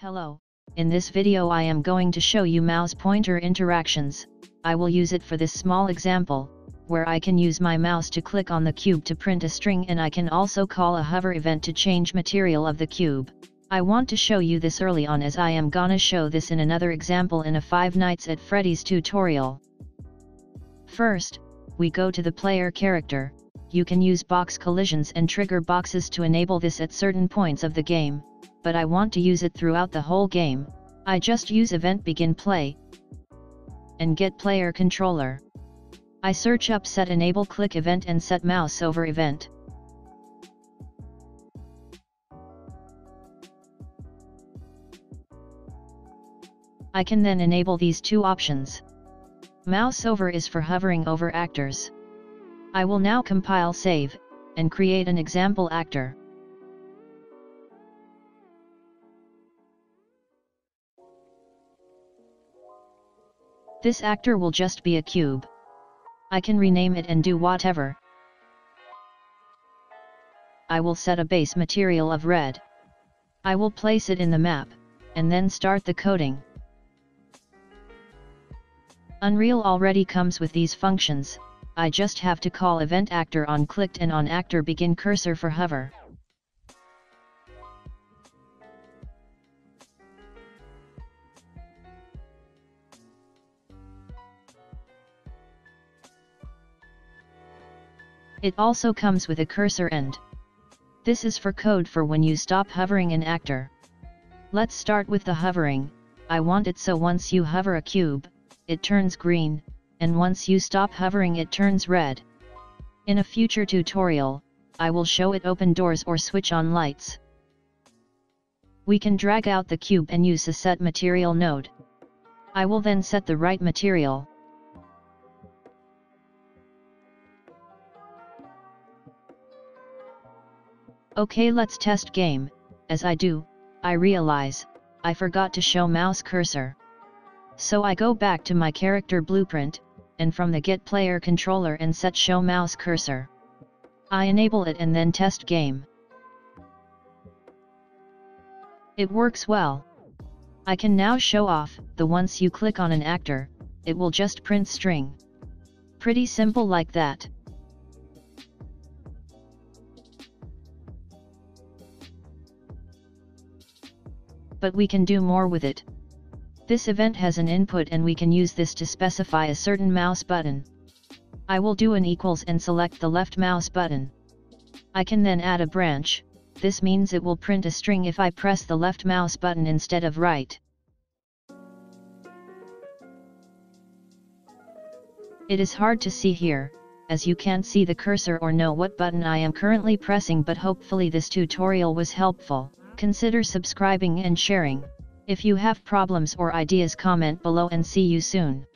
Hello, in this video I am going to show you mouse pointer interactions. I will use it for this small example, where I can use my mouse to click on the cube to print a string, and I can also call a hover event to change material of the cube. I want to show you this early on as I am gonna show this in another example in a Five Nights at Freddy's tutorial. First, we go to the player character. You can use box collisions and trigger boxes to enable this at certain points of the game, but I want to use it throughout the whole game. I just use event begin play and get player controller. I search up set enable click event and set mouse over event. I can then enable these two options. Mouse over is for hovering over actors. I will now compile, save, and create an example actor. This actor will just be a cube. I can rename it and do whatever. I will set a base material of red. I will place it in the map, and then start the coding. Unreal already comes with these functions. I just have to call event actor on clicked and on actor begin cursor for hover. It also comes with a cursor end. This is for code for when you stop hovering an actor. Let's start with the hovering. I want it so once you hover a cube, it turns green, and once you stop hovering it turns red. In a future tutorial, I will show it open doors or switch on lights. We can drag out the cube and use a set material node. I will then set the right material. Okay, let's test game. As I do, I realize I forgot to show mouse cursor. So I go back to my character blueprint, and from the get player controller and set show mouse cursor. I enable it and then test game. It works well. I can now show off the once you click on an actor, it will just print string. Pretty simple like that. But we can do more with it. This event has an input and we can use this to specify a certain mouse button. I will do an equals and select the left mouse button. I can then add a branch. This means it will print a string if I press the left mouse button instead of right. It is hard to see here, as you can't see the cursor or know what button I am currently pressing, but hopefully this tutorial was helpful. Consider subscribing and sharing. If you have problems or ideas, comment below and see you soon.